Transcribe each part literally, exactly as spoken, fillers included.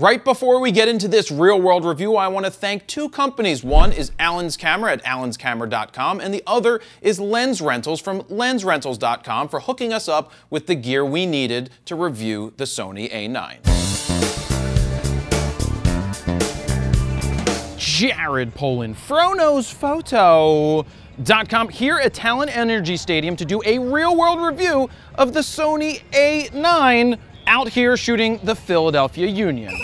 Right before we get into this real-world review, I want to thank two companies. One is Allen's Camera at allens camera dot com, and the other is Lens Rentals from lens rentals dot com for hooking us up with the gear we needed to review the Sony A nine. Jared Polin, froknows photo dot com, here at Talon Energy Stadium to do a real-world review of the Sony A nine, out here shooting the Philadelphia Union.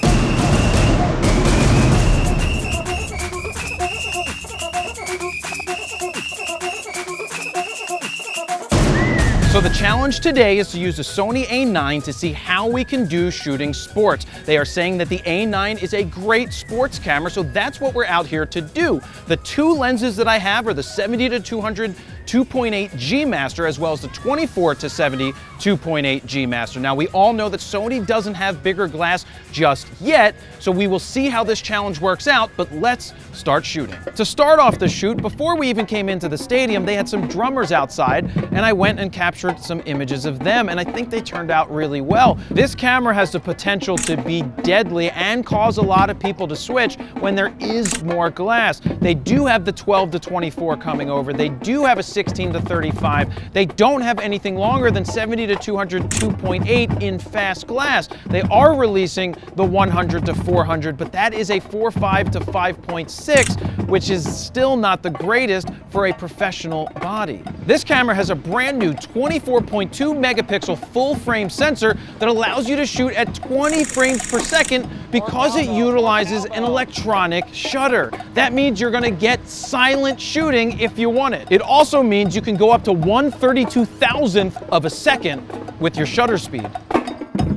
So the challenge today is to use the Sony A nine to see how we can do shooting sports. They are saying that the A nine is a great sports camera, so that's what we're out here to do. The two lenses that I have are the seventy to two hundred two point eight G Master, as well as the twenty-four to seventy two point eight G Master. Now, we all know that Sony doesn't have bigger glass just yet, so we will see how this challenge works out, but let's start shooting. To start off the shoot, before we even came into the stadium, they had some drummers outside, and I went and captured some images of them, and I think they turned out really well. This camera has the potential to be deadly and cause a lot of people to switch when there is more glass. They do have the twelve to twenty-four coming over. They do have a sixteen to thirty-five. They don't have anything longer than seventy to two hundred two point eight in fast glass. They are releasing the one hundred to four hundred, but that is a four point five to five point six, which is still not the greatest for a professional body. This camera has a brand new twenty-four point two megapixel full frame sensor that allows you to shoot at twenty frames per second because it utilizes an electronic shutter. That means you're gonna get silent shooting if you want it. It also means you can go up to one thirty-two thousandth of a second with your shutter speed.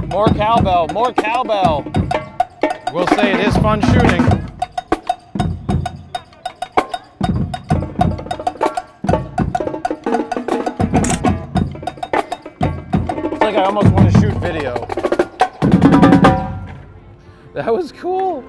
More cowbell, more cowbell. We'll say it is fun shooting. It's like I almost want to shoot video. That was cool.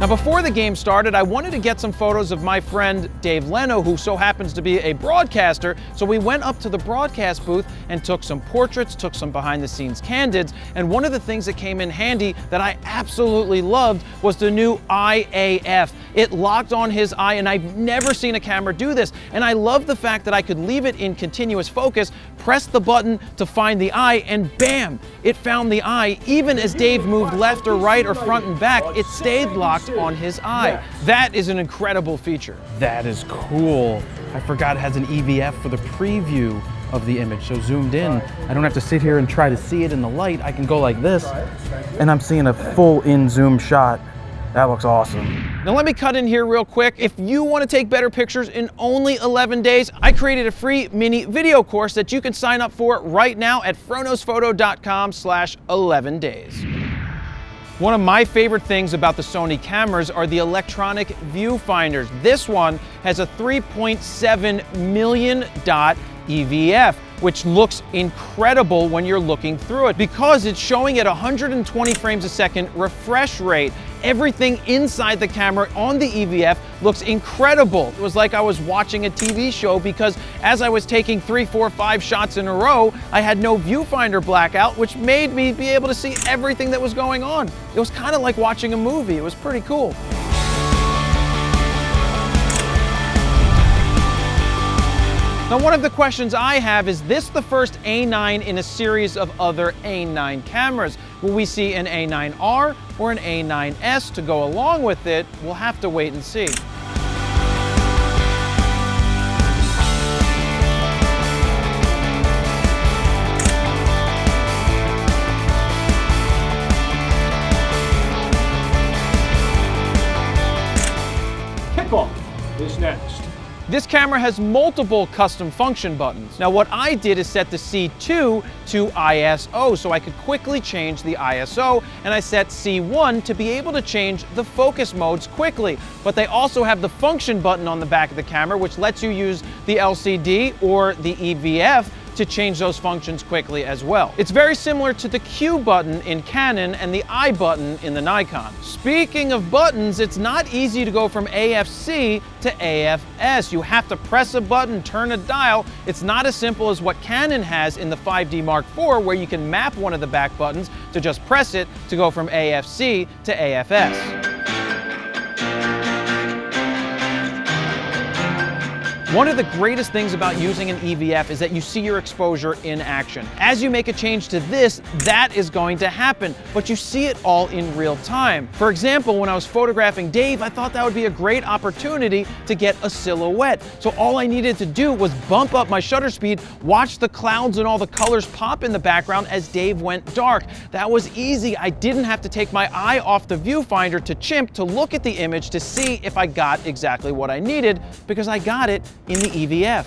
Now, before the game started, I wanted to get some photos of my friend Dave Leno, who so happens to be a broadcaster. So we went up to the broadcast booth and took some portraits, took some behind-the-scenes candids, and one of the things that came in handy that I absolutely loved was the new Eye A F. It locked on his eye, and I've never seen a camera do this. And I love the fact that I could leave it in continuous focus, press the button to find the eye, and bam, it found the eye. Even as Dave moved left or right or front and back, it stayed locked on his eye. Yeah. That is an incredible feature. That is cool. I forgot it has an E V F for the preview of the image, so zoomed in. I don't have to sit here and try to see it in the light. I can go like this, and I'm seeing a full in-zoom shot. That looks awesome. Now let me cut in here real quick. If you want to take better pictures in only eleven days, I created a free mini video course that you can sign up for right now at froknows photo dot com slash eleven days. One of my favorite things about the Sony cameras are the electronic viewfinders. This one has a three point seven million dot E V F, which looks incredible when you're looking through it because it's showing at one hundred twenty frames a second refresh rate. Everything inside the camera on the E V F looks incredible. It was like I was watching a T V show because as I was taking three, four, five shots in a row, I had no viewfinder blackout, which made me be able to see everything that was going on. It was kind of like watching a movie. It was pretty cool. Now, one of the questions I have is, this the first A nine in a series of other A nine cameras? Will we see an A nine R or an A nine S to go along with it? We'll have to wait and see. Kickoff is next. This camera has multiple custom function buttons. Now what I did is set the C two to I S O, so I could quickly change the I S O, and I set C one to be able to change the focus modes quickly. But they also have the function button on the back of the camera, which lets you use the L C D or the E V F to change those functions quickly as well. It's very similar to the Q button in Canon and the I button in the Nikon. Speaking of buttons, it's not easy to go from A F C to A F S. You have to press a button, turn a dial. It's not as simple as what Canon has in the five D Mark four, where you can map one of the back buttons to just press it to go from A F C to A F S. One of the greatest things about using an E V F is that you see your exposure in action. As you make a change to this, that is going to happen, but you see it all in real time. For example, when I was photographing Dave, I thought that would be a great opportunity to get a silhouette. So all I needed to do was bump up my shutter speed, watch the clouds and all the colors pop in the background as Dave went dark. That was easy. I didn't have to take my eye off the viewfinder to chimp to look at the image to see if I got exactly what I needed, because I got it in the E V F.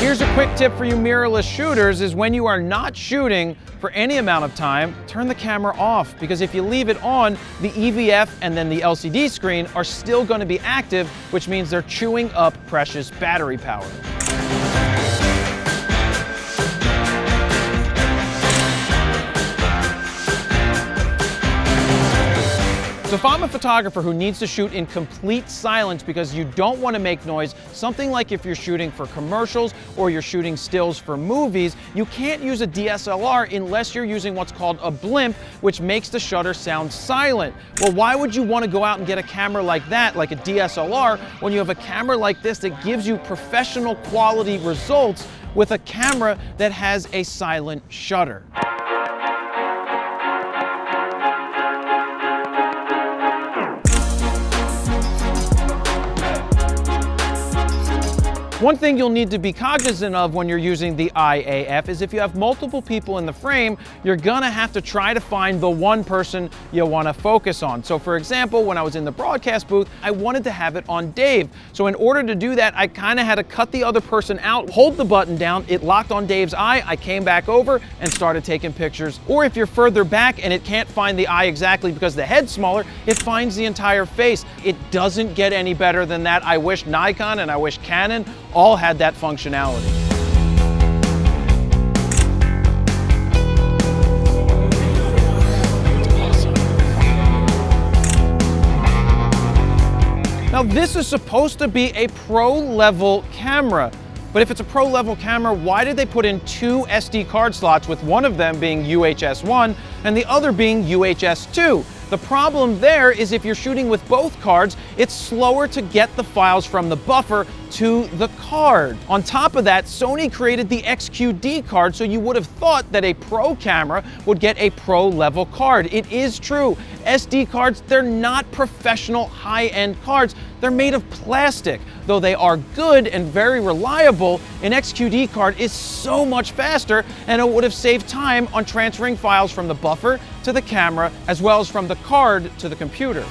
Here's a quick tip for you mirrorless shooters is when you are not shooting for any amount of time, turn the camera off, because if you leave it on, the E V F and then the L C D screen are still going to be active, which means they're chewing up precious battery power. So if I'm a photographer who needs to shoot in complete silence because you don't want to make noise, something like if you're shooting for commercials or you're shooting stills for movies, you can't use a D S L R unless you're using what's called a blimp, which makes the shutter sound silent. Well, why would you want to go out and get a camera like that, like a D S L R, when you have a camera like this that gives you professional quality results with a camera that has a silent shutter? One thing you'll need to be cognizant of when you're using the Eye A F is if you have multiple people in the frame, you're gonna have to try to find the one person you wanna focus on. So for example, when I was in the broadcast booth, I wanted to have it on Dave. So in order to do that, I kinda had to cut the other person out, hold the button down, it locked on Dave's eye, I came back over and started taking pictures. Or if you're further back and it can't find the eye exactly because the head's smaller, it finds the entire face. It doesn't get any better than that. I wish Nikon and I wish Canon all had that functionality. Now this is supposed to be a pro-level camera, but if it's a pro-level camera, why did they put in two S D card slots, with one of them being U H S one and the other being U H S two? The problem there is if you're shooting with both cards, it's slower to get the files from the buffer to the card. On top of that, Sony created the X Q D card, so you would have thought that a pro camera would get a pro level card. It is true, S D cards, they're not professional high-end cards. They're made of plastic, though they are good and very reliable. An X Q D card is so much faster, and it would have saved time on transferring files from the buffer to the camera, as well as from the card to the computer.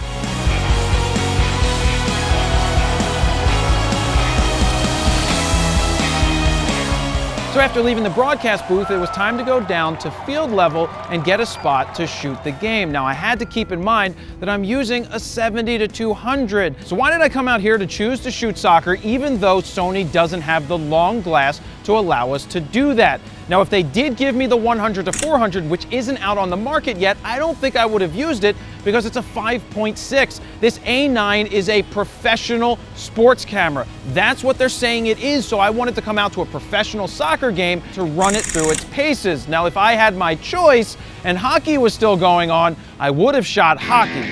So after leaving the broadcast booth, it was time to go down to field level and get a spot to shoot the game. Now I had to keep in mind that I'm using a seventy to two hundred. So why did I come out here to choose to shoot soccer, even though Sony doesn't have the long glass to allow us to do that? Now, if they did give me the one hundred to four hundred, which isn't out on the market yet, I don't think I would have used it because it's a five point six. This A nine is a professional sports camera. That's what they're saying it is, so I wanted to come out to a professional soccer game to run it through its paces. Now, if I had my choice and hockey was still going on, I would have shot hockey.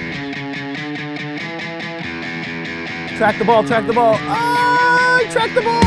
Track the ball, track the ball. Oh, I tracked the ball!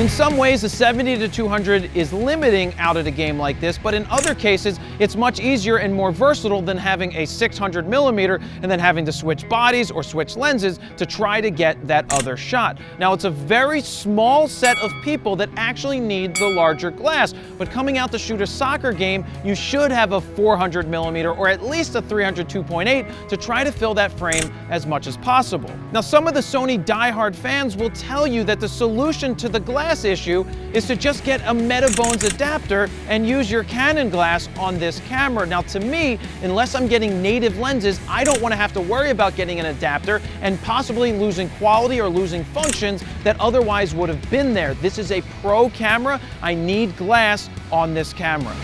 In some some ways, the seventy to two hundred is limiting out at a game like this, but in other cases, it's much easier and more versatile than having a six hundred millimeter and then having to switch bodies or switch lenses to try to get that other shot. Now, it's a very small set of people that actually need the larger glass, but coming out to shoot a soccer game, you should have a four hundred millimeter or at least a three hundred two point eight to try to fill that frame as much as possible. Now, some of the Sony diehard fans will tell you that the solution to the glass issue is to just get a Metabones adapter and use your Canon glass on this camera. Now, to me, unless I'm getting native lenses, I don't want to have to worry about getting an adapter and possibly losing quality or losing functions that otherwise would have been there. This is a pro camera. I need glass on this camera.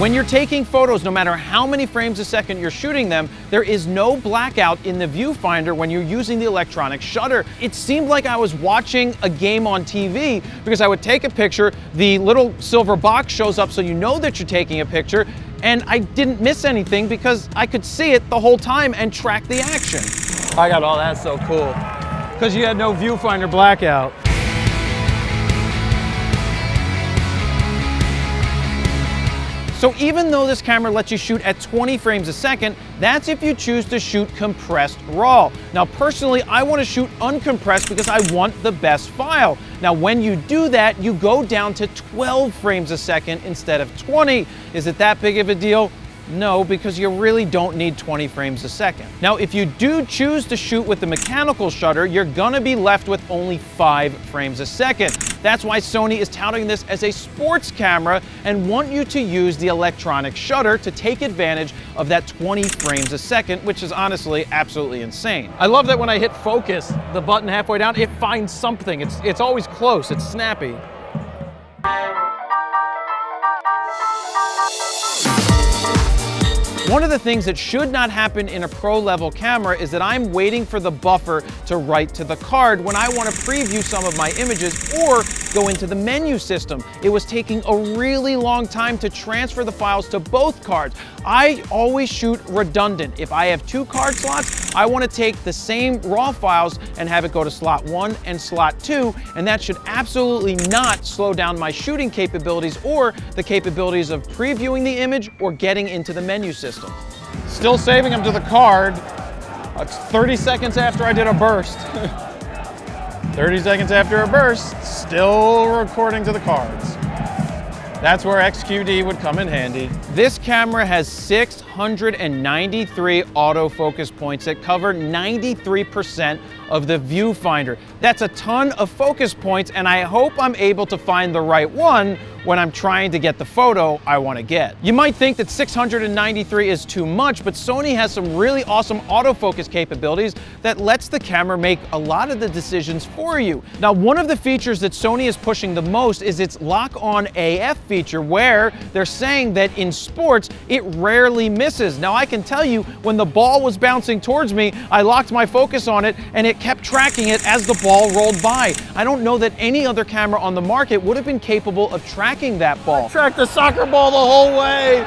When you're taking photos, no matter how many frames a second you're shooting them, there is no blackout in the viewfinder when you're using the electronic shutter. It seemed like I was watching a game on T V because I would take a picture, the little silver box shows up so you know that you're taking a picture, and I didn't miss anything because I could see it the whole time and track the action. I got all that so cool because you had no viewfinder blackout. So even though this camera lets you shoot at twenty frames a second, that's if you choose to shoot compressed RAW. Now personally, I want to shoot uncompressed because I want the best file. Now when you do that, you go down to twelve frames a second instead of twenty. Is it that big of a deal? No, because you really don't need twenty frames a second. Now, if you do choose to shoot with the mechanical shutter, you're gonna be left with only five frames a second. That's why Sony is touting this as a sports camera and want you to use the electronic shutter to take advantage of that twenty frames a second, which is honestly absolutely insane. I love that when I hit focus, the button halfway down, it finds something. It's, it's always close, it's snappy. One of the things that should not happen in a pro-level camera is that I'm waiting for the buffer to write to the card when I want to preview some of my images or go into the menu system. It was taking a really long time to transfer the files to both cards. I always shoot redundant. If I have two card slots, I want to take the same RAW files and have it go to slot one and slot two, and that should absolutely not slow down my shooting capabilities or the capabilities of previewing the image or getting into the menu system. Still saving them to the card. It's thirty seconds after I did a burst. thirty seconds after a burst, still recording to the cards. That's where X Q D would come in handy. This camera has six hundred ninety-three autofocus points that cover ninety-three percent of the viewfinder. That's a ton of focus points, and I hope I'm able to find the right one when I'm trying to get the photo I want to get. You might think that six hundred ninety-three is too much, but Sony has some really awesome autofocus capabilities that lets the camera make a lot of the decisions for you. Now, one of the features that Sony is pushing the most is its lock-on A F feature, where they're saying that in sports, it rarely misses. Now, I can tell you, when the ball was bouncing towards me, I locked my focus on it, and it kept tracking it as the ball rolled by. I don't know that any other camera on the market would have been capable of tracking Tracking that ball. I tracked the soccer ball the whole way.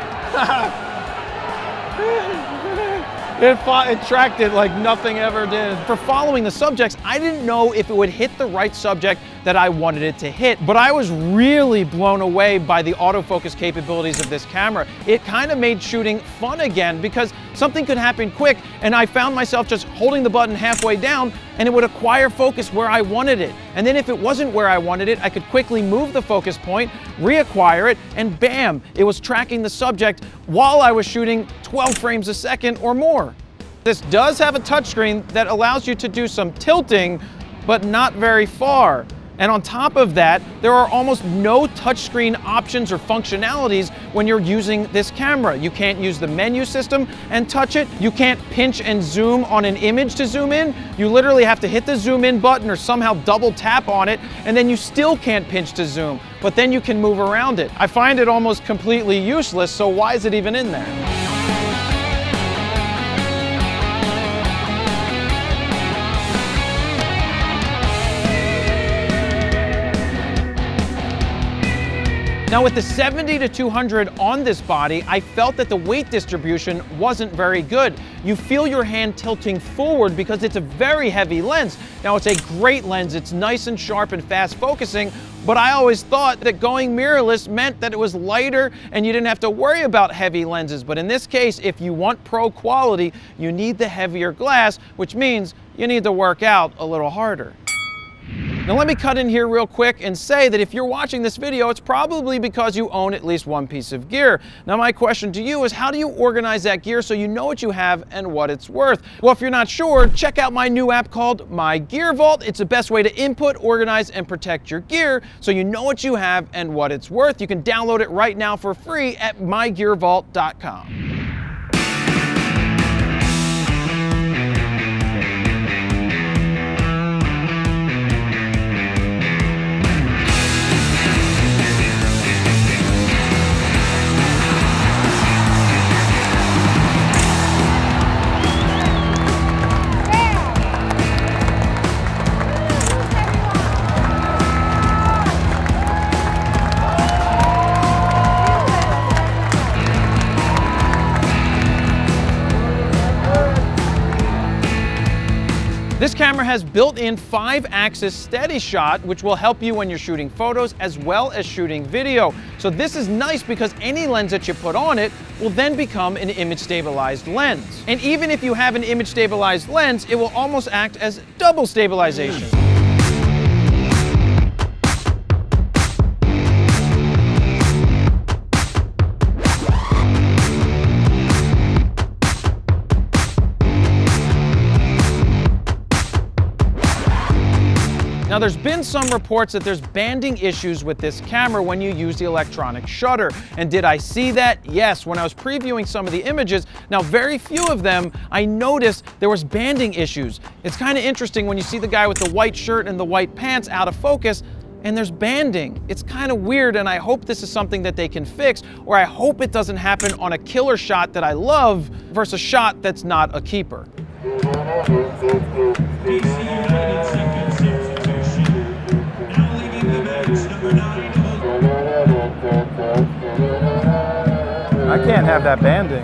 it, fought, it tracked it like nothing ever did. For following the subjects, I didn't know if it would hit the right subject that I wanted it to hit, but I was really blown away by the autofocus capabilities of this camera. It kind of made shooting fun again because something could happen quick, and I found myself just holding the button halfway down and it would acquire focus where I wanted it. And then if it wasn't where I wanted it, I could quickly move the focus point, reacquire it, and bam, it was tracking the subject while I was shooting twelve frames a second or more. This does have a touchscreen that allows you to do some tilting, but not very far. And on top of that, there are almost no touchscreen options or functionalities when you're using this camera. You can't use the menu system and touch it. You can't pinch and zoom on an image to zoom in. You literally have to hit the zoom in button or somehow double tap on it, and then you still can't pinch to zoom, but then you can move around it. I find it almost completely useless, so why is it even in there? Now with the seventy to two hundred on this body, I felt that the weight distribution wasn't very good. You feel your hand tilting forward because it's a very heavy lens. Now it's a great lens, it's nice and sharp and fast focusing, but I always thought that going mirrorless meant that it was lighter and you didn't have to worry about heavy lenses. But in this case, if you want pro quality, you need the heavier glass, which means you need to work out a little harder. Now let me cut in here real quick and say that if you're watching this video, it's probably because you own at least one piece of gear. Now my question to you is, how do you organize that gear so you know what you have and what it's worth? Well, if you're not sure, check out my new app called My Gear Vault. It's the best way to input, organize, and protect your gear so you know what you have and what it's worth. You can download it right now for free at my gear vault dot com. This camera has built-in five axis steady shot, which will help you when you're shooting photos as well as shooting video. So this is nice because any lens that you put on it will then become an image-stabilized lens. And even if you have an image-stabilized lens, it will almost act as double stabilization. Now there's been some reports that there's banding issues with this camera when you use the electronic shutter. And did I see that? Yes, when I was previewing some of the images, now very few of them, I noticed there was banding issues. It's kind of interesting when you see the guy with the white shirt and the white pants out of focus, and there's banding. It's kind of weird, and I hope this is something that they can fix, or I hope it doesn't happen on a killer shot that I love versus a shot that's not a keeper. I can't have that banding.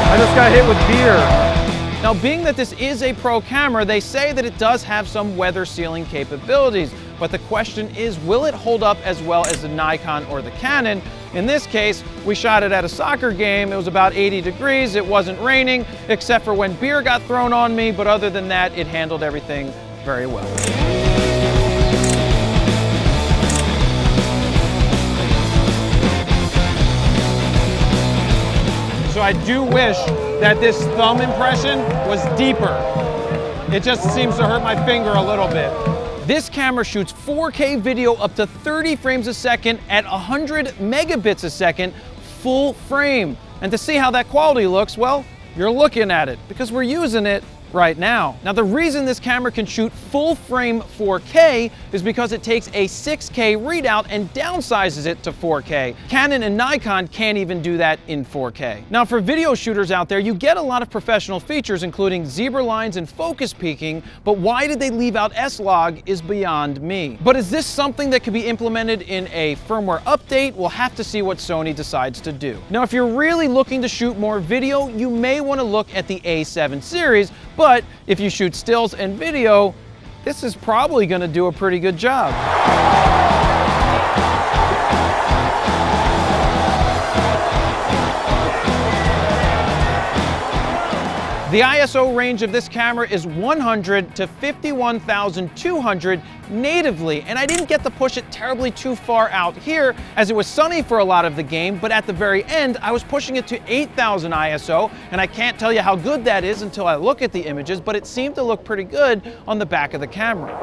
I just got hit with beer. Now, being that this is a pro camera, they say that it does have some weather sealing capabilities, but the question is, will it hold up as well as the Nikon or the Canon? In this case, we shot it at a soccer game. It was about eighty degrees, it wasn't raining, except for when beer got thrown on me, but other than that, it handled everything very well. So I do wish that this thumb impression was deeper. It just seems to hurt my finger a little bit. This camera shoots four K video up to thirty frames a second at one hundred megabits a second, full frame. And to see how that quality looks, well, you're looking at it because we're using it right now. Now, the reason this camera can shoot full frame four K is because it takes a six K readout and downsizes it to four K. Canon and Nikon can't even do that in four K. Now, for video shooters out there, you get a lot of professional features, including zebra lines and focus peaking, but why did they leave out S-Log is beyond me. But is this something that could be implemented in a firmware update? We'll have to see what Sony decides to do. Now, if you're really looking to shoot more video, you may want to look at the A seven series, but if you shoot stills and video, this is probably going to do a pretty good job. The I S O range of this camera is one hundred to fifty-one thousand two hundred natively, and I didn't get to push it terribly too far out here as it was sunny for a lot of the game, but at the very end, I was pushing it to eight thousand I S O, and I can't tell you how good that is until I look at the images, but it seemed to look pretty good on the back of the camera.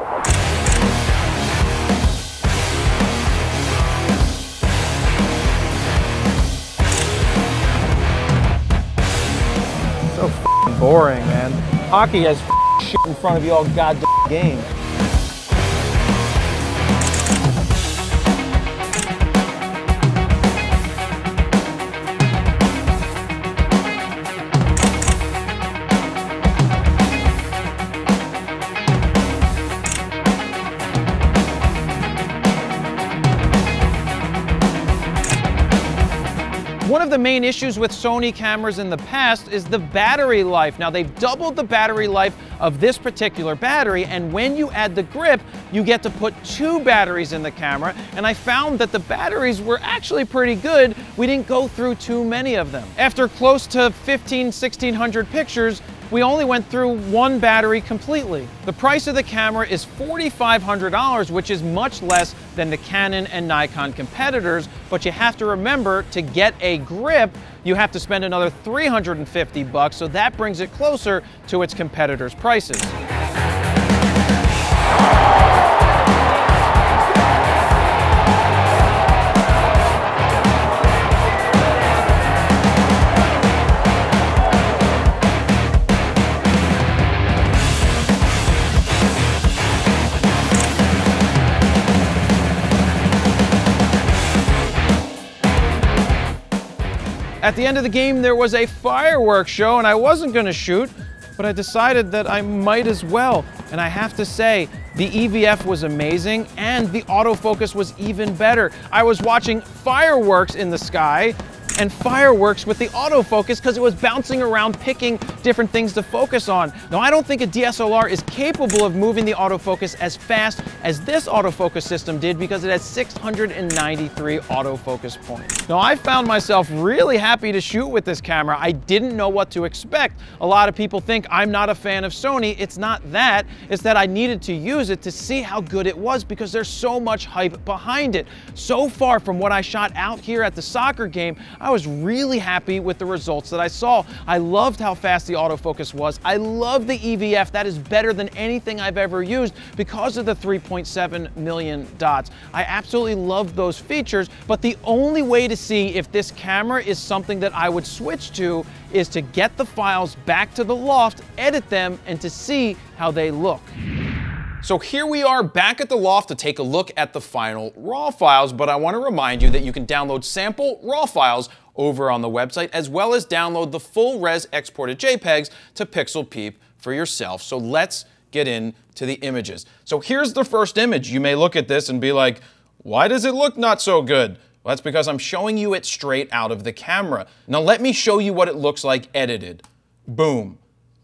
So f***ing boring, man. Hockey has f***ing shit in front of you all goddamn game. One of the main issues with Sony cameras in the past is the battery life. Now, they've doubled the battery life of this particular battery, and when you add the grip, you get to put two batteries in the camera, and I found that the batteries were actually pretty good. We didn't go through too many of them. After close to fifteen, sixteen hundred pictures, we only went through one battery completely. The price of the camera is forty-five hundred dollars, which is much less than the Canon and Nikon competitors, but you have to remember, to get a grip, you have to spend another three hundred fifty bucks, so that brings it closer to its competitors' prices. At the end of the game, there was a fireworks show, and I wasn't gonna shoot, but I decided that I might as well. And I have to say, the E V F was amazing, and the autofocus was even better. I was watching fireworks in the sky, and fireworks with the autofocus because it was bouncing around picking different things to focus on. Now, I don't think a D S L R is capable of moving the autofocus as fast as this autofocus system did because it has six hundred ninety-three autofocus points. Now, I found myself really happy to shoot with this camera. I didn't know what to expect. A lot of people think I'm not a fan of Sony. It's not that. It's that I needed to use it to see how good it was because there's so much hype behind it. So far from what I shot out here at the soccer game, I was really happy with the results that I saw. I loved how fast the autofocus was. I love the E V F. That is better than anything I've ever used because of the three point seven million dots. I absolutely love those features, but the only way to see if this camera is something that I would switch to is to get the files back to the loft, edit them, and to see how they look. So here we are back at the loft to take a look at the final raw files, but I want to remind you that you can download sample raw files over on the website, as well as download the full res exported JPEGs to Pixel Peep for yourself. So let's get into the images. So here's the first image. You may look at this and be like, why does it look not so good? Well, that's because I'm showing you it straight out of the camera. Now let me show you what it looks like edited. Boom.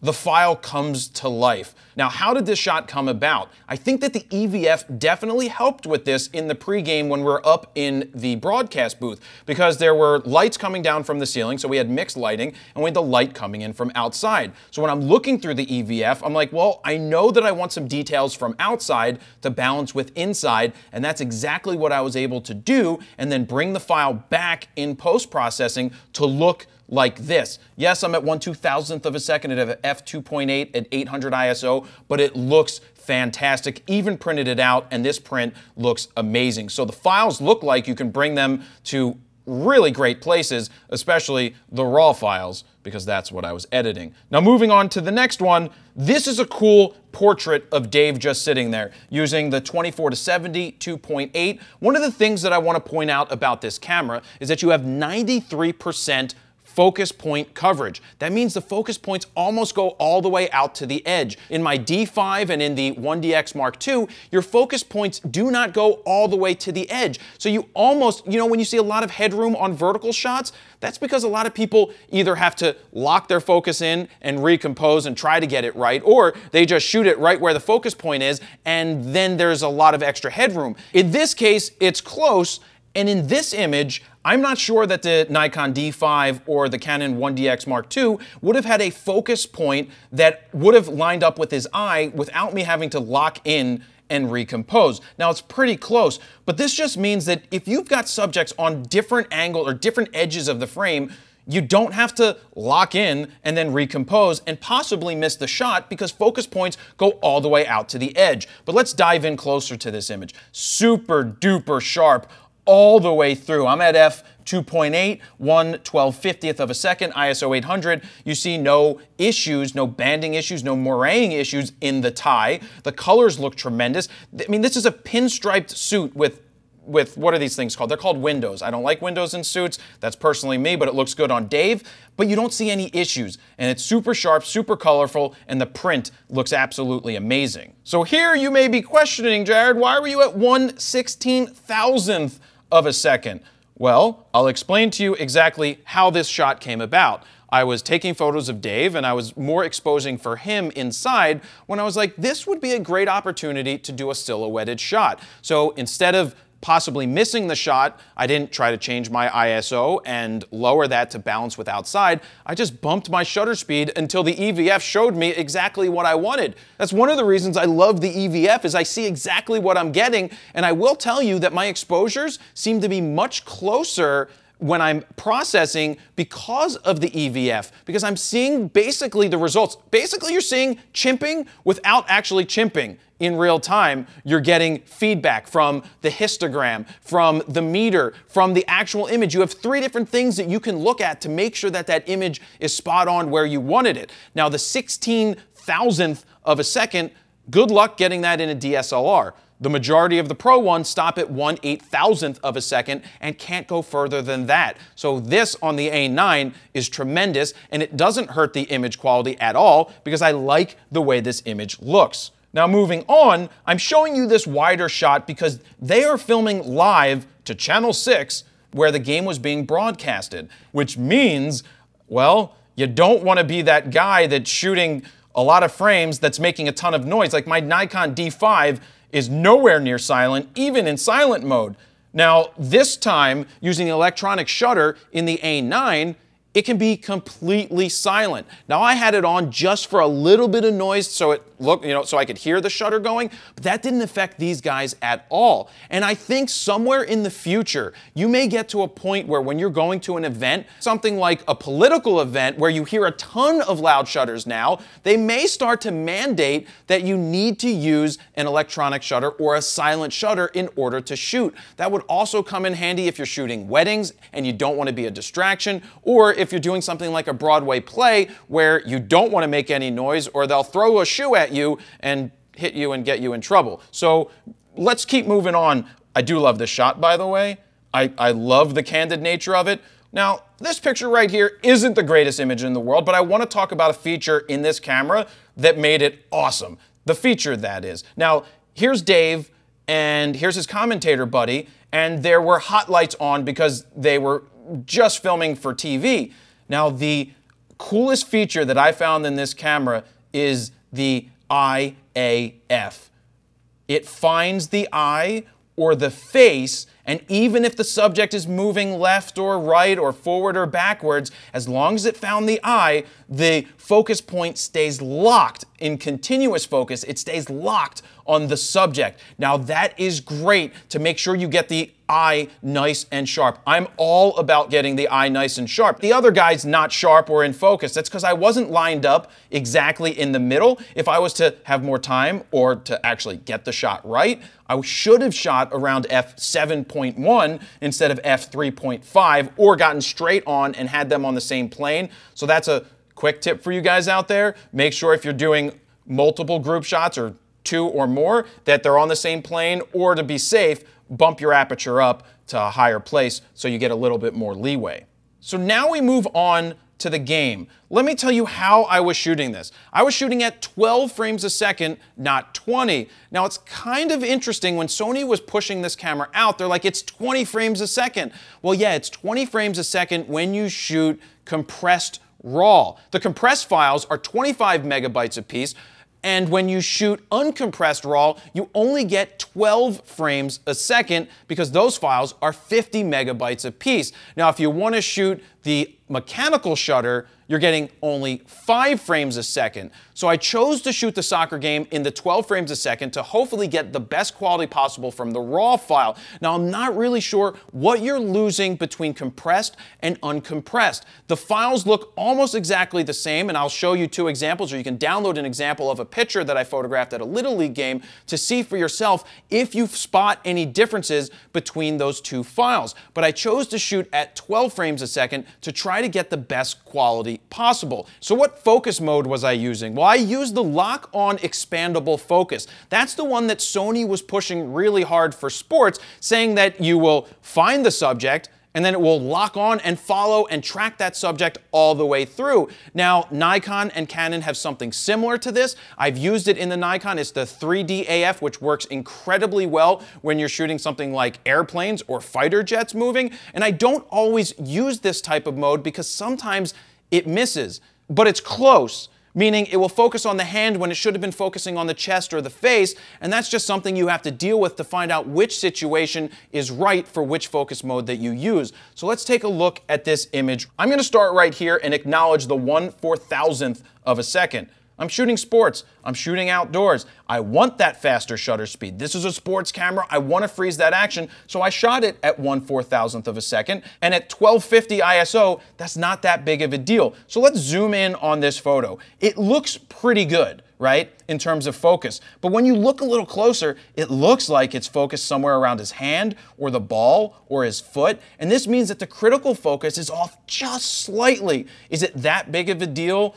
The file comes to life. Now, how did this shot come about? I think that the E V F definitely helped with this in the pregame when we were up in the broadcast booth, because there were lights coming down from the ceiling, so we had mixed lighting, and we had the light coming in from outside. So when I'm looking through the E V F, I'm like, well, I know that I want some details from outside to balance with inside, and that's exactly what I was able to do, and then bring the file back in post-processing to look like this. Yes, I'm at one two thousandth of a second at f two point eight at eight hundred I S O, but it looks fantastic. Even printed it out, and this print looks amazing. So the files look like you can bring them to really great places, especially the raw files, because that's what I was editing. Now moving on to the next one, this is a cool portrait of Dave just sitting there using the twenty-four to seventy two point eight. One of the things that I want to point out about this camera is that you have ninety-three percent focus point coverage. That means the focus points almost go all the way out to the edge. In my D five and in the one D X Mark two, your focus points do not go all the way to the edge. So you almost, you know, when you see a lot of headroom on vertical shots, that's because a lot of people either have to lock their focus in and recompose and try to get it right, or they just shoot it right where the focus point is, and then there's a lot of extra headroom. In this case, it's close, and in this image, I'm not sure that the Nikon D five or the Canon one D X Mark two would have had a focus point that would have lined up with his eye without me having to lock in and recompose. Now it's pretty close, but this just means that if you've got subjects on different angles or different edges of the frame, you don't have to lock in and then recompose and possibly miss the shot because focus points go all the way out to the edge. But let's dive in closer to this image. Super duper sharp all the way through. I'm at f two point eight, one twelve fiftieth of a second, I S O eight hundred. You see no issues, no banding issues, no moraying issues in the tie. The colors look tremendous. I mean, this is a pinstriped suit with with, what are these things called? They're called windows. I don't like windows in suits. That's personally me, but it looks good on Dave. But you don't see any issues. And it's super sharp, super colorful, and the print looks absolutely amazing. So here you may be questioning, Jared, why were you at one sixteen thousandth of a second? Well, I'll explain to you exactly how this shot came about. I was taking photos of Dave, and I was more exposing for him inside when I was like, this would be a great opportunity to do a silhouetted shot. So instead of possibly missing the shot, I didn't try to change my I S O and lower that to balance with outside. I just bumped my shutter speed until the E V F showed me exactly what I wanted. That's one of the reasons I love the E V F, is I see exactly what I'm getting, and I will tell you that my exposures seem to be much closer when I'm processing because of the E V F, because I'm seeing basically the results. Basically, you're seeing chimping without actually chimping. In real time, you're getting feedback from the histogram, from the meter, from the actual image. You have three different things that you can look at to make sure that that image is spot on where you wanted it. Now, the sixteen thousandth of a second, good luck getting that in a D S L R. The majority of the pro ones stop at one eight thousandth of a second and can't go further than that. So this on the A nine is tremendous, and it doesn't hurt the image quality at all because I like the way this image looks. Now moving on, I'm showing you this wider shot because they are filming live to channel six where the game was being broadcasted, which means, well, you don't want to be that guy that's shooting a lot of frames that's making a ton of noise. Like my Nikon D five is nowhere near silent, even in silent mode. Now, this time, using the electronic shutter in the A nine, it can be completely silent. Now, I had it on just for a little bit of noise so it looked, you know, so I could hear the shutter going, but that didn't affect these guys at all. And I think somewhere in the future, you may get to a point where when you're going to an event, something like a political event where you hear a ton of loud shutters now, they may start to mandate that you need to use an electronic shutter or a silent shutter in order to shoot. That would also come in handy if you're shooting weddings and you don't want to be a distraction, or if you're doing something like a Broadway play where you don't want to make any noise or they'll throw a shoe at you and hit you and get you in trouble. So let's keep moving on. I do love this shot, by the way. I, I love the candid nature of it. Now, this picture right here isn't the greatest image in the world, but I want to talk about a feature in this camera that made it awesome. The feature, that is. Now, here's Dave, and here's his commentator buddy, and there were hot lights on because they were just filming for T V. Now, the coolest feature that I found in this camera is the Eye A F. It finds the eye or the face, and even if the subject is moving left or right or forward or backwards, as long as it found the eye, the focus point stays locked in continuous focus. It stays locked on the subject. Now, that is great to make sure you get the eye nice and sharp. I'm all about getting the eye nice and sharp. The other guy's not sharp or in focus. That's because I wasn't lined up exactly in the middle. If I was to have more time or to actually get the shot right, I should have shot around f seven point one instead of f three point five, or gotten straight on and had them on the same plane. So that's a quick tip for you guys out there. Make sure if you're doing multiple group shots or two or more that they're on the same plane, or to be safe, bump your aperture up to a higher place so you get a little bit more leeway. So now we move on to the game. Let me tell you how I was shooting this. I was shooting at twelve frames a second, not twenty. Now, it's kind of interesting when Sony was pushing this camera out, they're like, it's twenty frames a second. Well, yeah, it's twenty frames a second when you shoot compressed raw. The compressed files are twenty-five megabytes a piece, and when you shoot uncompressed raw, you only get twelve frames a second because those files are fifty megabytes a piece. Now, if you want to shoot the mechanical shutter, you're getting only five frames a second. So I chose to shoot the soccer game in the twelve frames a second to hopefully get the best quality possible from the raw file. Now, I'm not really sure what you're losing between compressed and uncompressed. The files look almost exactly the same, and I'll show you two examples, or you can download an example of a picture that I photographed at a Little League game to see for yourself if you spot any differences between those two files. But I chose to shoot at twelve frames a second to try to get the best quality possible. So what focus mode was I using? Well, I used the lock-on expandable focus. That's the one that Sony was pushing really hard for sports, saying that you will find the subject and then it will lock on and follow and track that subject all the way through. Now, Nikon and Canon have something similar to this. I've used it in the Nikon. It's the three D A F, which works incredibly well when you're shooting something like airplanes or fighter jets moving. And I don't always use this type of mode because sometimes it misses, but it's close, meaning it will focus on the hand when it should have been focusing on the chest or the face, and that's just something you have to deal with to find out which situation is right for which focus mode that you use. So let's take a look at this image. I'm gonna start right here and acknowledge the one four thousandth of a second. I'm shooting sports, I'm shooting outdoors. I want that faster shutter speed. This is a sports camera, I wanna freeze that action, so I shot it at one four thousandth of a second, and at twelve fifty I S O, that's not that big of a deal. So let's zoom in on this photo. It looks pretty good, right, in terms of focus. But when you look a little closer, it looks like it's focused somewhere around his hand or the ball or his foot. And this means that the critical focus is off just slightly. Is it that big of a deal?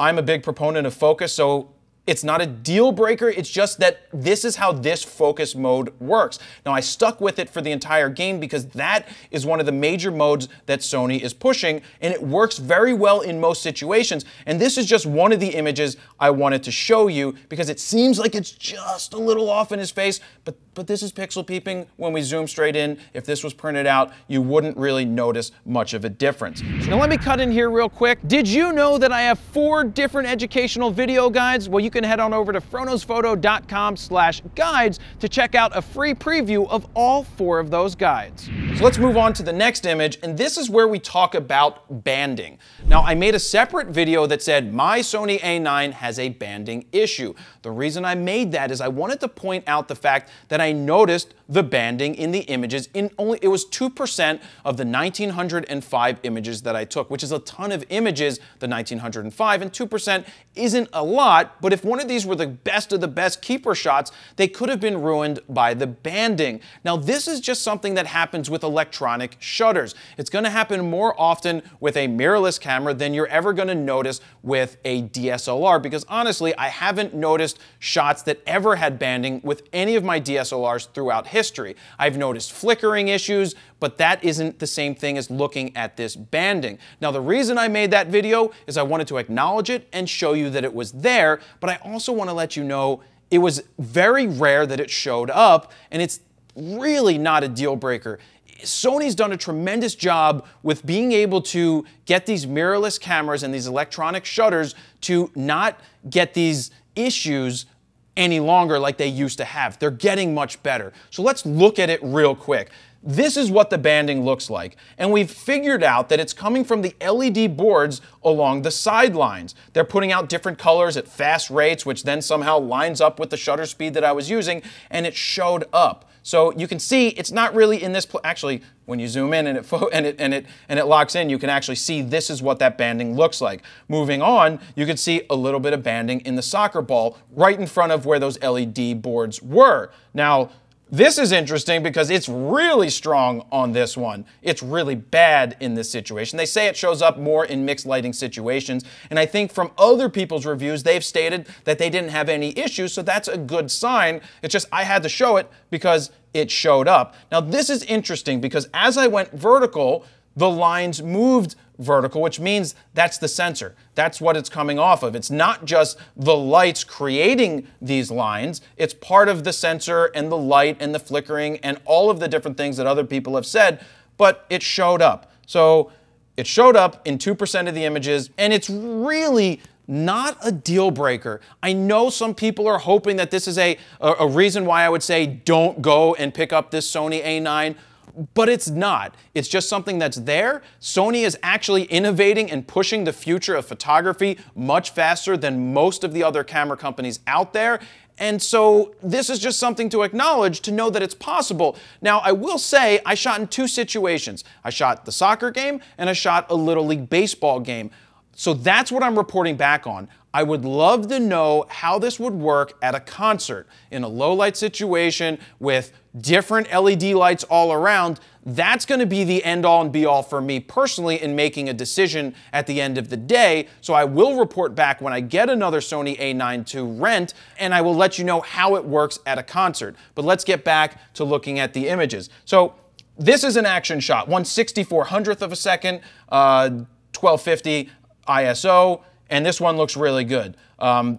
I'm a big proponent of focus, so it's not a deal breaker, it's just that this is how this focus mode works. Now, I stuck with it for the entire game because that is one of the major modes that Sony is pushing, and it works very well in most situations. And this is just one of the images I wanted to show you because it seems like it's just a little off in his face, but, but this is pixel peeping. When we zoom straight in, if this was printed out, you wouldn't really notice much of a difference. Now, let me cut in here real quick. Did you know that I have four different educational video guides? Well, you can You can head on over to froknowsphoto dot com slash guides to check out a free preview of all four of those guides. So let's move on to the next image, and this is where we talk about banding. Now, I made a separate video that said my Sony A nine has a banding issue. The reason I made that is I wanted to point out the fact that I noticed the banding in the images in only, it was two percent of the one thousand nine hundred five images that I took, which is a ton of images, the one thousand nine hundred five, and two percent isn't a lot, but if one of these were the best of the best keeper shots, they could have been ruined by the banding. Now, this is just something that happens with electronic shutters. It's gonna happen more often with a mirrorless camera than you're ever gonna notice with a D S L R, because honestly, I haven't noticed shots that ever had banding with any of my D S L Rs throughout history. History. I've noticed flickering issues, but that isn't the same thing as looking at this banding. Now, the reason I made that video is I wanted to acknowledge it and show you that it was there, but I also want to let you know it was very rare that it showed up, and it's really not a deal breaker. Sony's done a tremendous job with being able to get these mirrorless cameras and these electronic shutters to not get these issues any longer like they used to have. They're getting much better. So let's look at it real quick. This is what the banding looks like, and we've figured out that it's coming from the L E D boards along the sidelines. They're putting out different colors at fast rates, which then somehow lines up with the shutter speed that I was using, and it showed up. So you can see it's not really in this place. Actually, when you zoom in and it, fo and, it, and, it, and it locks in, you can actually see this is what that banding looks like. Moving on, you can see a little bit of banding in the soccer ball right in front of where those L E D boards were. Now, this is interesting because it's really strong on this one. It's really bad in this situation. They say it shows up more in mixed lighting situations, and I think from other people's reviews, they've stated that they didn't have any issues, so that's a good sign. It's just I had to show it because it showed up. Now, this is interesting because as I went vertical, the lines moved vertical, which means that's the sensor. That's what it's coming off of. It's not just the lights creating these lines. It's part of the sensor and the light and the flickering and all of the different things that other people have said, but it showed up. So it showed up in two percent of the images, and it's really not a deal breaker. I know some people are hoping that this is a, a, a reason why I would say don't go and pick up this Sony A nine. But it's not. It's just something that's there. Sony is actually innovating and pushing the future of photography much faster than most of the other camera companies out there. And so this is just something to acknowledge, to know that it's possible. Now, I will say I shot in two situations. I shot the soccer game and I shot a Little League baseball game. So that's what I'm reporting back on. I would love to know how this would work at a concert in a low light situation with different L E D lights all around. That's gonna be the end all and be all for me personally in making a decision at the end of the day. So I will report back when I get another Sony A nine to rent, and I will let you know how it works at a concert. But let's get back to looking at the images. So This is an action shot, one sixty-four hundredth of a second, uh, twelve fifty I S O, and this one looks really good. Um,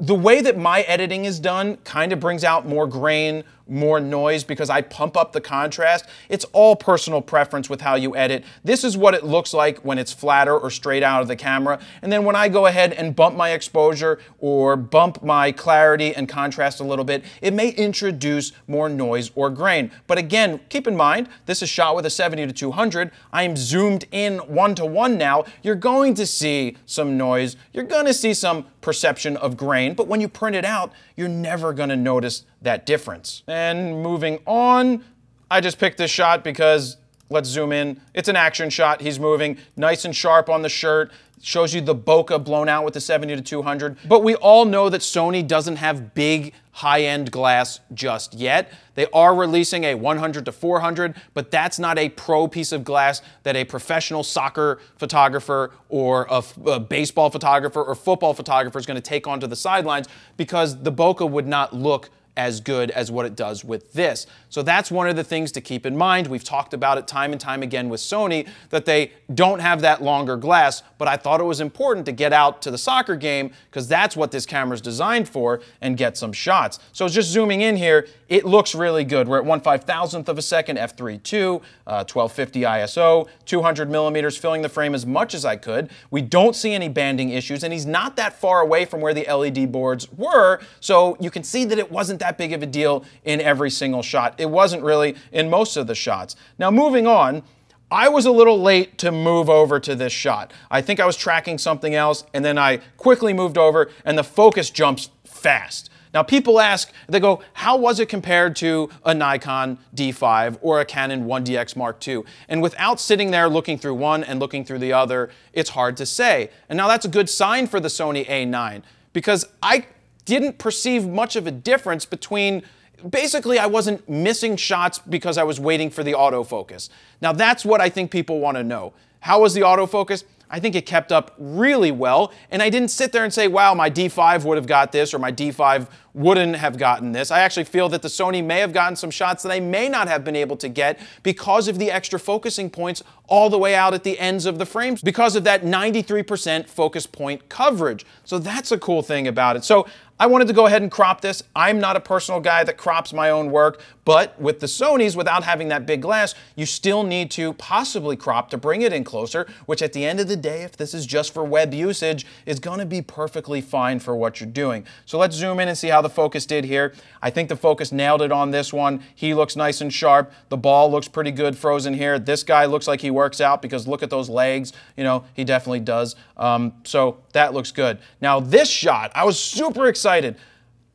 the way that my editing is done kind of brings out more grain, more noise, because I pump up the contrast. It's all personal preference with how you edit. This is what it looks like when it's flatter or straight out of the camera. And then when I go ahead and bump my exposure or bump my clarity and contrast a little bit, it may introduce more noise or grain. But again, keep in mind, this is shot with a seventy to two hundred. I'm zoomed in one to one now. You're going to see some noise. You're going to see some perception of grain. But when you print it out, you're never going to notice that difference. And moving on, I just picked this shot because, let's zoom in, it's an action shot, he's moving, nice and sharp on the shirt, shows you the bokeh blown out with the seventy to two hundred. But we all know that Sony doesn't have big high-end glass just yet. They are releasing a one hundred to four hundred, but that's not a pro piece of glass that a professional soccer photographer or a, a baseball photographer or football photographer is going to take onto the sidelines, because the bokeh would not look as good as what it does with this. So that's one of the things to keep in mind. We've talked about it time and time again with Sony, that they don't have that longer glass, but I thought it was important to get out to the soccer game, because that's what this camera's designed for, and get some shots. So just zooming in here, it looks really good. We're at one five thousandth of a second, f three point two, uh, twelve fifty I S O, two hundred millimeters, filling the frame as much as I could. We don't see any banding issues, and he's not that far away from where the L E D boards were, so you can see that it wasn't that that big of a deal in every single shot. It wasn't really in most of the shots. Now moving on, I was a little late to move over to this shot. I think I was tracking something else, and then I quickly moved over, and the focus jumps fast. Now people ask, they go, how was it compared to a Nikon D five or a Canon one D X Mark two? And without sitting there looking through one and looking through the other, it's hard to say. And now that's a good sign for the Sony A nine, because I didn't perceive much of a difference between, basically I wasn't missing shots because I was waiting for the autofocus. Now that's what I think people want to know. How was the autofocus? I think it kept up really well, and I didn't sit there and say, wow, my D five would have got this, or my D five wouldn't have gotten this. I actually feel that the Sony may have gotten some shots that I may not have been able to get because of the extra focusing points all the way out at the ends of the frames, because of that ninety-three percent focus point coverage. So that's a cool thing about it. So I wanted to go ahead and crop this. I'm not a personal guy that crops my own work, but with the Sonys, without having that big glass, you still need to possibly crop to bring it in closer, which at the end of the day, if this is just for web usage, is gonna be perfectly fine for what you're doing. So let's zoom in and see how the focus did here. I think the focus nailed it on this one. He looks nice and sharp. The ball looks pretty good frozen here. This guy looks like he works out, because look at those legs. You know, he definitely does. Um, so that looks good. Now this shot, I was super excited. Excited.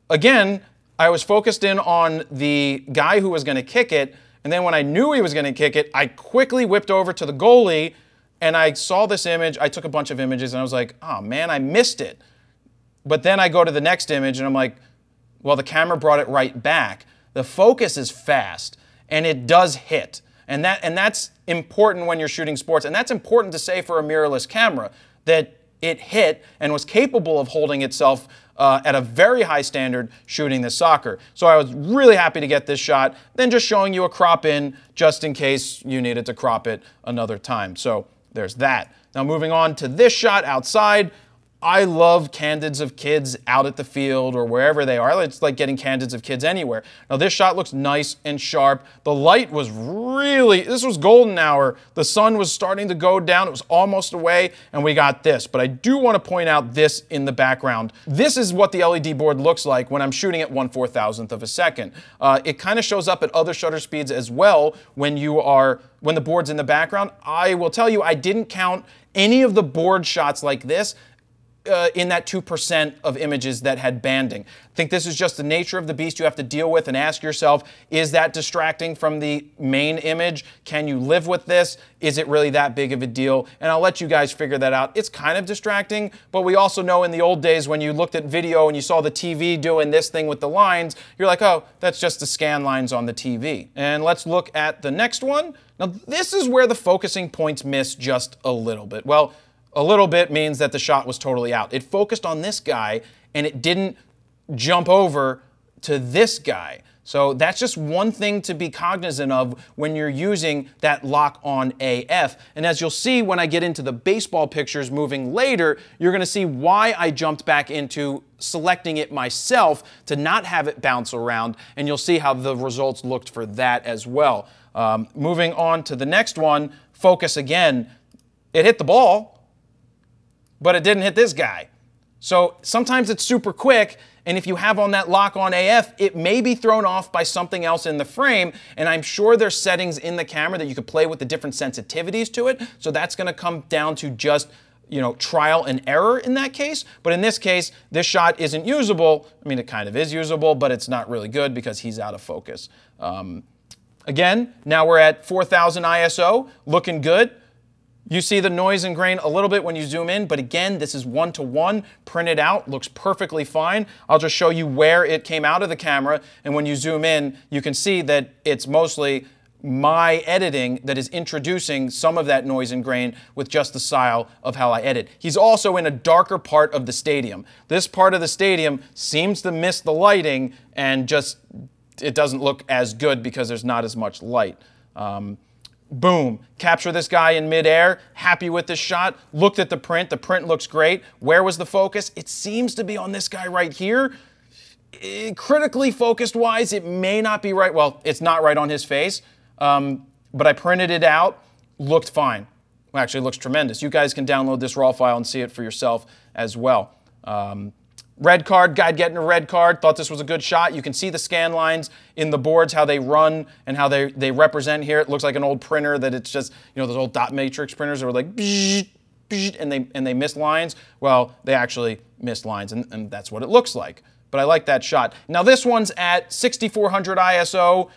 Again, I was focused in on the guy who was going to kick it, and then when I knew he was going to kick it, I quickly whipped over to the goalie, and I saw this image. I took a bunch of images, and I was like, oh man, I missed it. But then I go to the next image, and I'm like, well, the camera brought it right back. The focus is fast, and it does hit. And that, and that's important when you're shooting sports, and that's important to say for a mirrorless camera, that it hit and was capable of holding itself Uh, at a very high standard shooting this soccer. So I was really happy to get this shot, then just showing you a crop in just in case you needed to crop it another time. So there's that. Now moving on to this shot outside. I love candids of kids out at the field or wherever they are. It's like getting candids of kids anywhere. Now this shot looks nice and sharp. The light was really, this was golden hour. The sun was starting to go down. It was almost away, and we got this. But I do want to point out this in the background. This is what the L E D board looks like when I'm shooting at one four thousandth of a second. Uh, it kind of shows up at other shutter speeds as well when you are, when the board's in the background. I will tell you, I didn't count any of the board shots like this Uh, in that two percent of images that had banding. I think this is just the nature of the beast you have to deal with, and ask yourself, is that distracting from the main image? Can you live with this? Is it really that big of a deal? And I'll let you guys figure that out. It's kind of distracting, but we also know in the old days when you looked at video and you saw the T V doing this thing with the lines, you're like, oh, that's just the scan lines on the T V. And let's look at the next one. Now, this is where the focusing points miss just a little bit. Well, a little bit means that the shot was totally out. It focused on this guy, and it didn't jump over to this guy. So that's just one thing to be cognizant of when you're using that lock-on A F. And as you'll see when I get into the baseball pictures moving later, you're going to see why I jumped back into selecting it myself to not have it bounce around, and you'll see how the results looked for that as well. Um, moving on to the next one, focus again. It hit the ball, but it didn't hit this guy. So sometimes it's super quick, and if you have on that lock-on A F, it may be thrown off by something else in the frame, and I'm sure there's settings in the camera that you could play with the different sensitivities to it, so that's gonna come down to just, you know, trial and error in that case. But in this case, this shot isn't usable. I mean, it kind of is usable, but it's not really good because he's out of focus. Um, again, now we're at four thousand I S O, looking good. You see the noise and grain a little bit when you zoom in, but again, this is one-to-one, printed out, looks perfectly fine. I'll just show you where it came out of the camera, and when you zoom in, you can see that it's mostly my editing that is introducing some of that noise and grain with just the style of how I edit. He's also in a darker part of the stadium. This part of the stadium seems to miss the lighting, and just it doesn't look as good because there's not as much light. Um, Boom, capture this guy in midair, happy with this shot, looked at the print, the print looks great. Where was the focus? It seems to be on this guy right here. It, critically focused-wise, it may not be right, well, it's not right on his face, um, but I printed it out, looked fine. Well, actually, it looks tremendous. You guys can download this raw file and see it for yourself as well. Um, Red card, guy getting a red card, thought this was a good shot. You can see the scan lines in the boards, how they run and how they, they represent here. It looks like an old printer that it's just, you know, those old dot matrix printers that were like, and they, and they miss lines. Well, they actually missed lines, and, and that's what it looks like. But I like that shot. Now this one's at sixty-four hundred I S O,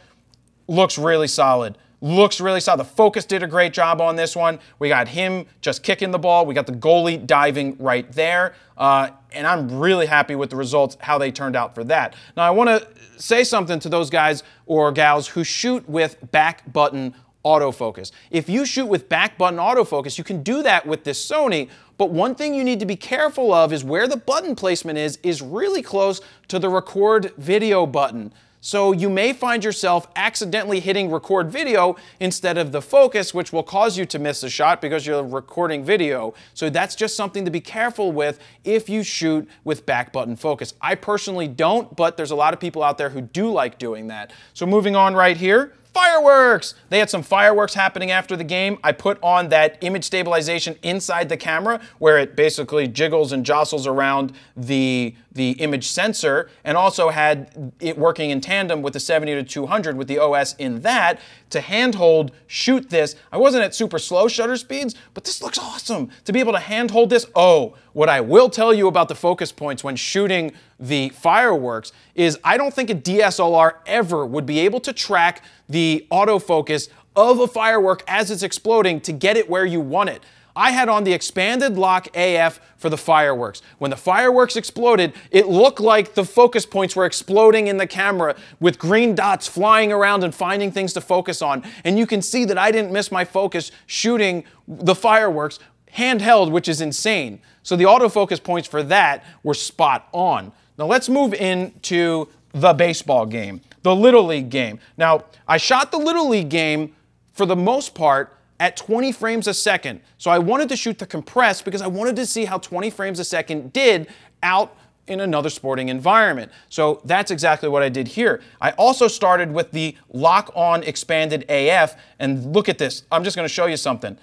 looks really solid. Looks really solid. The focus did a great job on this one. We got him just kicking the ball. We got the goalie diving right there. Uh, and I'm really happy with the results, how they turned out for that. Now, I want to say something to those guys or gals who shoot with back button autofocus. If you shoot with back button autofocus, you can do that with this Sony, but one thing you need to be careful of is where the button placement is, is really close to the record video button. So you may find yourself accidentally hitting record video instead of the focus, which will cause you to miss a shot because you're recording video. So that's just something to be careful with if you shoot with back button focus. I personally don't, but there's a lot of people out there who do like doing that. So moving on right here. Fireworks! They had some fireworks happening after the game. I put on that image stabilization inside the camera where it basically jiggles and jostles around the, the image sensor, and also had it working in tandem with the seventy to two hundred with the O S in that to handhold shoot this. I wasn't at super slow shutter speeds, but this looks awesome to be able to handhold this. Oh, what I will tell you about the focus points when shooting the fireworks is I don't think a D S L R ever would be able to track the autofocus of a firework as it's exploding to get it where you want it. I had on the expanded lock A F for the fireworks. When the fireworks exploded, it looked like the focus points were exploding in the camera with green dots flying around and finding things to focus on. And you can see that I didn't miss my focus shooting the fireworks handheld, which is insane. So the autofocus points for that were spot on. Now let's move into the baseball game, the Little League game. Now, I shot the Little League game for the most part at twenty frames a second. So I wanted to shoot the compressed because I wanted to see how twenty frames a second did out in another sporting environment. So that's exactly what I did here. I also started with the lock-on expanded A F, and look at this. I'm just gonna show you something.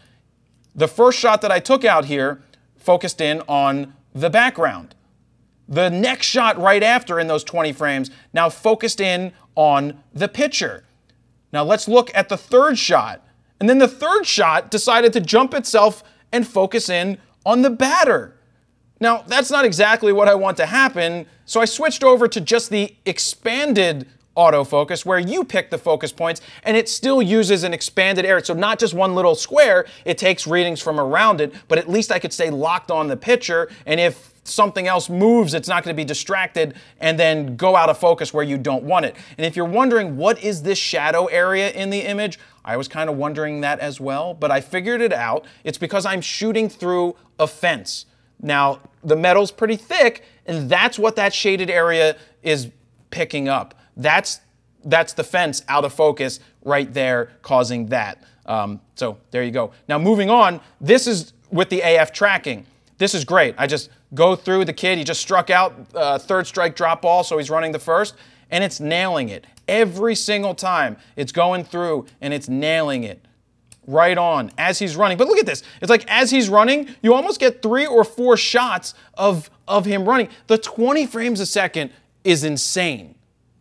The first shot that I took out here focused in on the background. The next shot right after in those twenty frames now focused in on the pitcher. Now let's look at the third shot. And then the third shot decided to jump itself and focus in on the batter. Now that's not exactly what I want to happen, so I switched over to just the expanded autofocus where you pick the focus points, and it still uses an expanded area. So not just one little square, it takes readings from around it, but at least I could stay locked on the pitcher, and if something else moves, it's not going to be distracted and then go out of focus where you don't want it. And if you're wondering what is this shadow area in the image, I was kind of wondering that as well, but I figured it out. It's because I'm shooting through a fence. Now, the metal's pretty thick, and that's what that shaded area is picking up. That's that's the fence out of focus right there, causing that. Um, so there you go. Now moving on, this is with the A F tracking. This is great. I just go through the kid. He just struck out uh, third strike drop ball, so he's running the first, and it's nailing it. Every single time it's going through and it's nailing it right on as he's running. But look at this. It's like as he's running, you almost get three or four shots of, of him running. The twenty frames a second is insane.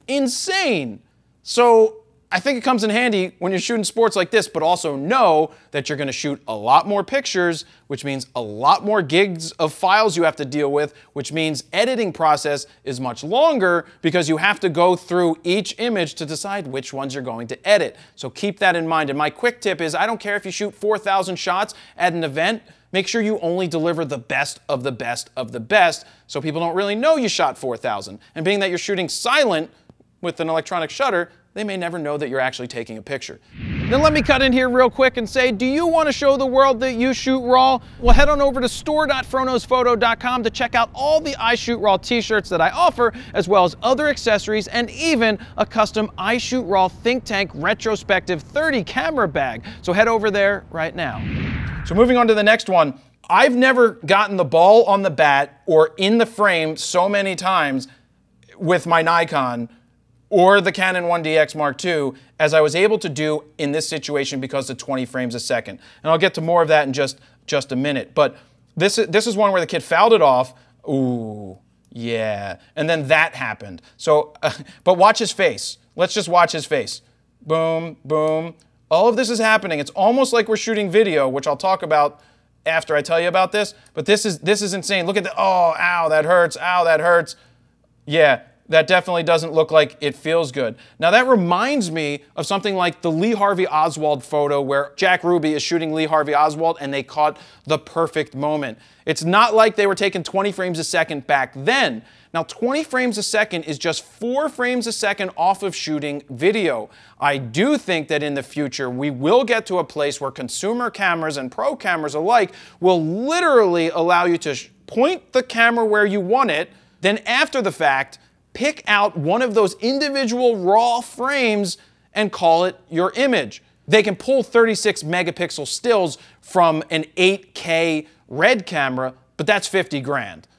Insane. So I think it comes in handy when you're shooting sports like this, but also know that you're gonna shoot a lot more pictures, which means a lot more gigs of files you have to deal with, which means editing process is much longer because you have to go through each image to decide which ones you're going to edit. So keep that in mind. And my quick tip is, I don't care if you shoot four thousand shots at an event, make sure you only deliver the best of the best of the best so people don't really know you shot four thousand. And being that you're shooting silent with an electronic shutter, they may never know that you're actually taking a picture. Then let me cut in here real quick and say, do you want to show the world that you shoot raw? Well, head on over to store dot froknowsphoto dot com to check out all the I Shoot Raw t-shirts that I offer, as well as other accessories and even a custom I Shoot Raw Think Tank Retrospective thirty camera bag. So head over there right now. So moving on to the next one. I've never gotten the ball on the bat or in the frame so many times with my Nikon or the Canon one D X Mark two as I was able to do in this situation because of twenty frames a second. And I'll get to more of that in just, just a minute. But this, this is one where the kid fouled it off. Ooh, yeah. And then that happened. So, uh, but watch his face. Let's just watch his face. Boom, boom. All of this is happening. It's almost like we're shooting video, which I'll talk about after I tell you about this. But this is, this is insane. Look at the, oh, ow, that hurts. Ow, that hurts. Yeah. That definitely doesn't look like it feels good. Now that reminds me of something like the Lee Harvey Oswald photo where Jack Ruby is shooting Lee Harvey Oswald and they caught the perfect moment. It's not like they were taking twenty frames a second back then. Now twenty frames a second is just four frames a second off of shooting video. I do think that in the future we will get to a place where consumer cameras and pro cameras alike will literally allow you to point the camera where you want it, then after the fact, pick out one of those individual raw frames and call it your image. They can pull thirty-six megapixel stills from an eight K RED camera, but that's fifty grand.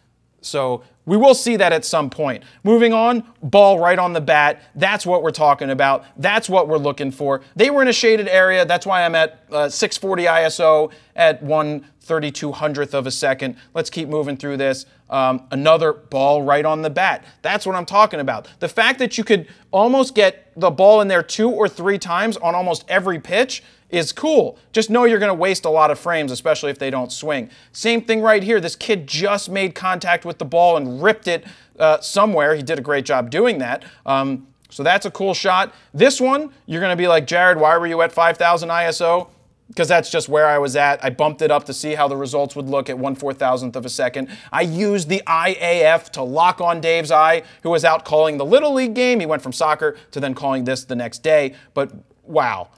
So we will see that at some point. Moving on, ball right on the bat. That's what we're talking about. That's what we're looking for. They were in a shaded area. That's why I'm at uh, six forty I S O at one thirty-two hundredth of a second. Let's keep moving through this. Um, another ball right on the bat. That's what I'm talking about. The fact that you could almost get the ball in there two or three times on almost every pitch is cool. Just know you're gonna waste a lot of frames, especially if they don't swing. Same thing right here. This kid just made contact with the ball and ripped it uh, somewhere. He did a great job doing that. Um, so that's a cool shot. This one, you're gonna be like, Jared, why were you at five thousand I S O? Because that's just where I was at. I bumped it up to see how the results would look at one four thousandth of a second. I used the Eye A F to lock on Dave's eye, who was out calling the Little League game. He went from soccer to then calling this the next day. But wow,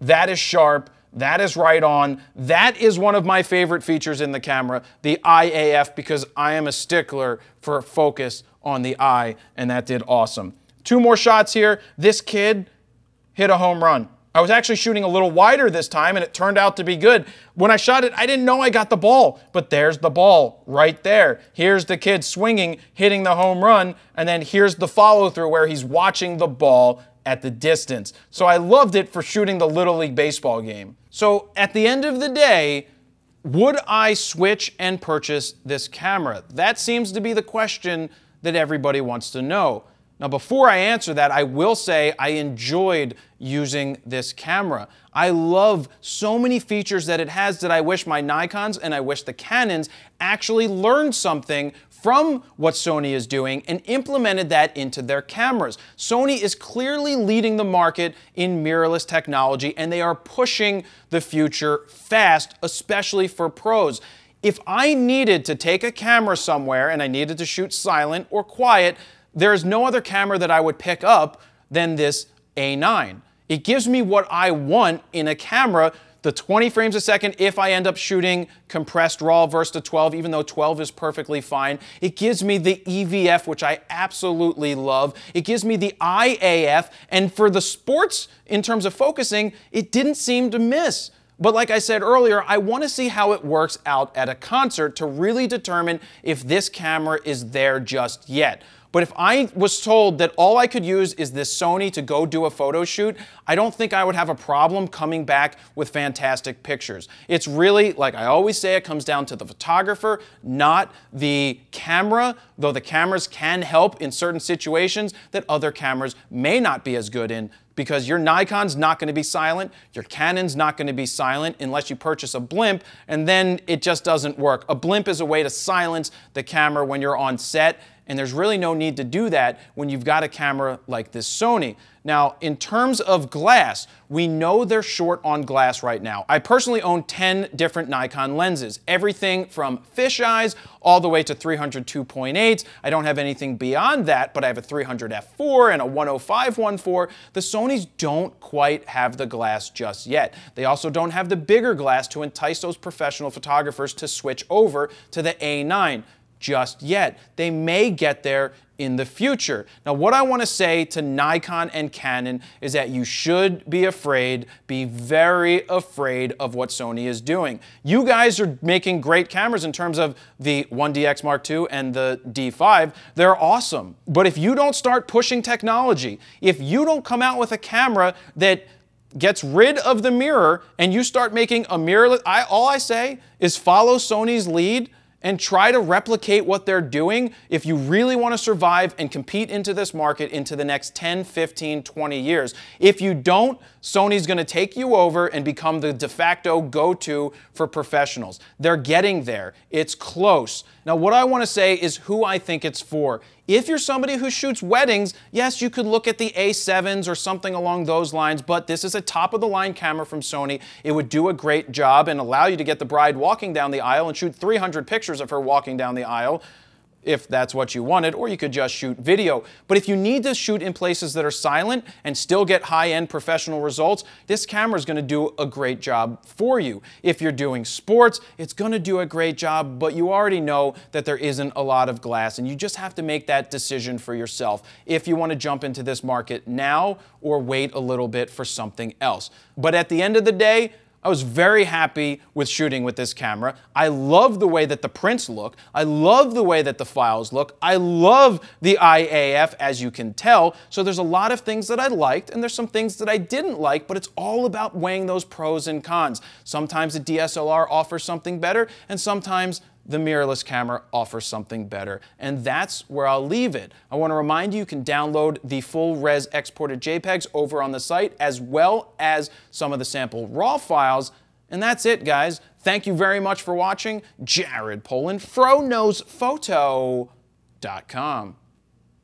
that is sharp. That is right on. That is one of my favorite features in the camera, the Eye A F, because I am a stickler for focus on the eye, and that did awesome. Two more shots here. This kid hit a home run. I was actually shooting a little wider this time, and it turned out to be good. When I shot it, I didn't know I got the ball, but there's the ball right there. Here's the kid swinging, hitting the home run, and then here's the follow-through where he's watching the ball at the distance. So I loved it for shooting the Little League baseball game. So at the end of the day, would I switch and purchase this camera? That seems to be the question that everybody wants to know. Now, before I answer that, I will say I enjoyed using this camera. I love so many features that it has that I wish my Nikons and I wish the Canons actually learned something from what Sony is doing and implemented that into their cameras. Sony is clearly leading the market in mirrorless technology, and they are pushing the future fast, especially for pros. If I needed to take a camera somewhere and I needed to shoot silent or quiet, there is no other camera that I would pick up than this A nine. It gives me what I want in a camera the twenty frames a second if I end up shooting compressed raw versus the twelve, even though twelve is perfectly fine. It gives me the E V F, which I absolutely love. It gives me the Eye A F, and for the sports, in terms of focusing, it didn't seem to miss. But like I said earlier, I want to see how it works out at a concert to really determine if this camera is there just yet. But if I was told that all I could use is this Sony to go do a photo shoot, I don't think I would have a problem coming back with fantastic pictures. It's really, like I always say, it comes down to the photographer, not the camera, though the cameras can help in certain situations that other cameras may not be as good in. Because your Nikon's not going to be silent, your Canon's not going to be silent unless you purchase a blimp, and then it just doesn't work. A blimp is a way to silence the camera when you're on set, and there's really no need to do that when you've got a camera like this Sony. Now, in terms of glass, we know they're short on glass right now. I personally own ten different Nikon lenses, everything from fisheyes all the way to three hundred two point eights. I don't have anything beyond that, but I have a three hundred f four and a one oh five one four. The Sonys don't quite have the glass just yet. They also don't have the bigger glass to entice those professional photographers to switch over to the A nine just yet. They may get there in the future. Now, what I want to say to Nikon and Canon is that you should be afraid, be very afraid of what Sony is doing. You guys are making great cameras in terms of the one D X Mark two and the D five. They're awesome. But if you don't start pushing technology, if you don't come out with a camera that gets rid of the mirror and you start making a mirrorless, I, all I say is follow Sony's lead and try to replicate what they're doing if you really want to survive and compete into this market into the next ten, fifteen, twenty years. If you don't, Sony's going to take you over and become the de facto go-to for professionals. They're getting there. It's close. Now, what I want to say is who I think it's for. If you're somebody who shoots weddings, yes, you could look at the A sevens or something along those lines, but this is a top-of-the-line camera from Sony. It would do a great job and allow you to get the bride walking down the aisle and shoot three hundred pictures of her walking down the aisle, if that's what you wanted, or you could just shoot video. But if you need to shoot in places that are silent and still get high-end professional results, this camera is going to do a great job for you. If you're doing sports, it's going to do a great job, but you already know that there isn't a lot of glass, and you just have to make that decision for yourself if you want to jump into this market now or wait a little bit for something else. But at the end of the day, I was very happy with shooting with this camera. I love the way that the prints look. I love the way that the files look. I love the I A F, as you can tell. So there's a lot of things that I liked, and there's some things that I didn't like, but it's all about weighing those pros and cons. Sometimes the D S L R offers something better, and sometimes the mirrorless camera offers something better, and that's where I'll leave it. I want to remind you, you can download the full res exported JPEGs over on the site, as well as some of the sample raw files, and that's it, guys. Thank you very much for watching. Jared Polin, fro knows photo dot com.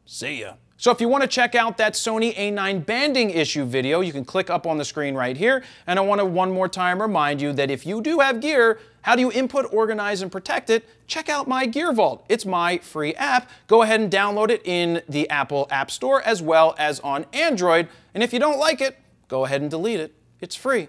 See ya. So if you want to check out that Sony A nine banding issue video, you can click up on the screen right here, and I want to one more time remind you that if you do have gear, how do you input, organize, and protect it? Check out My Gear Vault. It's my free app. Go ahead and download it in the Apple App Store as well as on Android. And if you don't like it, go ahead and delete it. It's free.